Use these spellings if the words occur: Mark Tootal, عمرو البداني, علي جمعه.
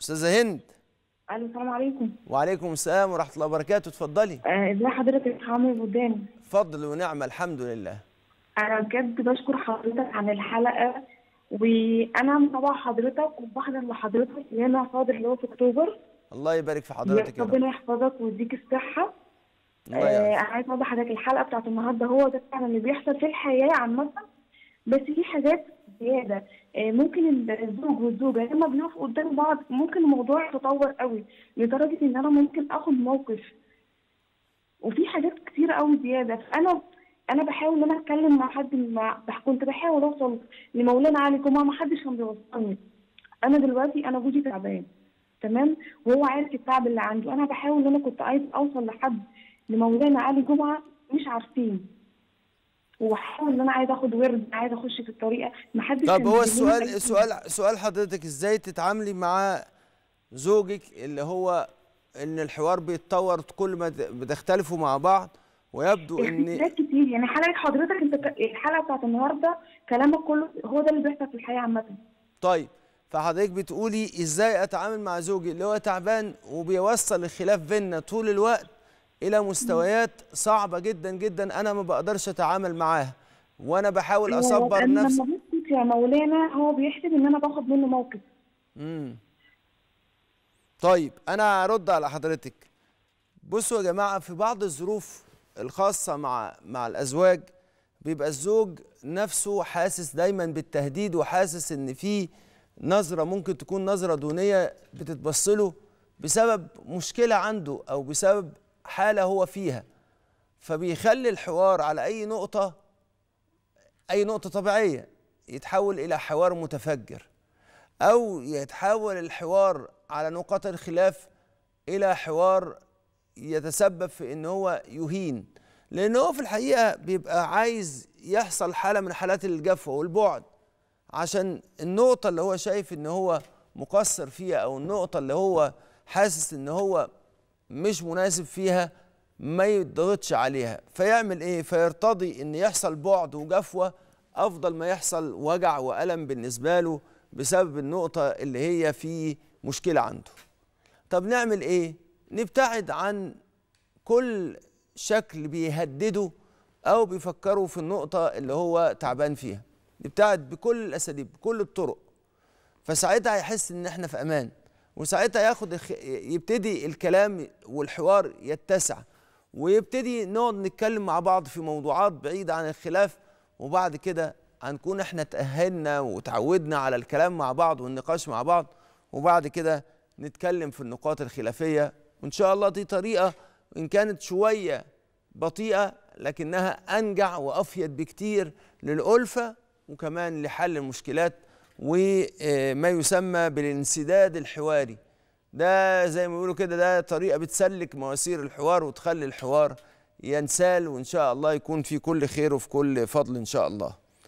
استاذه هند. الو السلام عليكم. وعليكم السلام ورحمه الله وبركاته، اتفضلي. ازي حضرتك يا عمرو البداني؟ فضل ونعمه الحمد لله. انا بجد بشكر حضرتك عن الحلقه، وانا متابعه حضرتك وبحضر لحضرتك اللي انا حاضر اللي هو في اكتوبر. الله يبارك في حضرتك يا رب. ربنا يحفظك ويديك الصحه. الله يعافيك. انا عايز اوضح لحضرتك الحلقه بتاعت النهارده، هو ده فعلا اللي بيحصل في الحياه عامه، بس في حاجات زياده. ممكن الزوج والزوجه لما بنقف قدام بعض ممكن الموضوع يتطور قوي لدرجه ان انا ممكن اخد موقف، وفي حاجات كتير قوي زياده. فانا بحاول ان انا اتكلم مع حد، كنت بحاول اوصل لمولانا علي جمعه، ما حدش كان بيوصلني. انا دلوقتي انا جوزي تعبان تمام، وهو عارف التعب اللي عنده، انا بحاول ان انا كنت عايز اوصل لحد لمولانا علي جمعه، مش عارفين، وحاول ان انا عايز اخد ورد، عايز اخش في الطريقه، ما حدش. طب هو السؤال سؤال حضرتك ازاي تتعاملي مع زوجك اللي هو ان الحوار بيتطور كل ما بتختلفوا مع بعض، ويبدو ان اختلافات كتير. يعني حضرتك انت الحلقه بتاعت النهارده كلامك كله هو ده اللي بيحصل في الحياه عامه. طيب فحضرتك بتقولي ازاي اتعامل مع زوجي اللي هو تعبان وبيوصل الخلاف بينا طول الوقت الى مستويات صعبه جدا جدا، انا ما بقدرش اتعامل معاها، وانا بحاول اصبر نفسي. لما بسكت يا مولانا هو بيحسب ان انا باخد منه موقف. طيب انا هرد على حضرتك. بصوا يا جماعه، في بعض الظروف الخاصه مع الازواج بيبقى الزوج نفسه حاسس دايما بالتهديد، وحاسس ان في نظره ممكن تكون نظره دونيه بتتبص له بسبب مشكله عنده او بسبب حالة هو فيها، فبيخلي الحوار على أي نقطة طبيعية يتحول إلى حوار متفجر، أو يتحول الحوار على نقاط الخلاف إلى حوار يتسبب في إن هو يهين، لأن هو في الحقيقة بيبقى عايز يحصل حالة من حالات الجفوة والبعد، عشان النقطة اللي هو شايف إن هو مقصر فيها، أو النقطة اللي هو حاسس إن هو مش مناسب فيها ما يتضغطش عليها، فيعمل ايه؟ فيرتضي ان يحصل بعد وجفوه افضل ما يحصل وجع والم بالنسبه له بسبب النقطه اللي هي في مشكله عنده. طب نعمل ايه؟ نبتعد عن كل شكل بيهدده او بيفكره في النقطه اللي هو تعبان فيها، نبتعد بكل الاساليب بكل الطرق، فساعتها هيحس ان احنا في امان، وساعتها يبتدي الكلام والحوار يتسع، ويبتدي نقعد نتكلم مع بعض في موضوعات بعيدة عن الخلاف، وبعد كده هنكون احنا تأهلنا وتعودنا على الكلام مع بعض والنقاش مع بعض، وبعد كده نتكلم في النقاط الخلافية، وإن شاء الله دي طريقة إن كانت شوية بطيئة لكنها أنجع وأفيد بكتير للألفة، وكمان لحل المشكلات وما يسمى بالانسداد الحواري. ده زي ما بيقولوا كده، ده طريقة بتسلك مواسير الحوار وتخلي الحوار ينسال، وإن شاء الله يكون في كل خير وفي كل فضل إن شاء الله.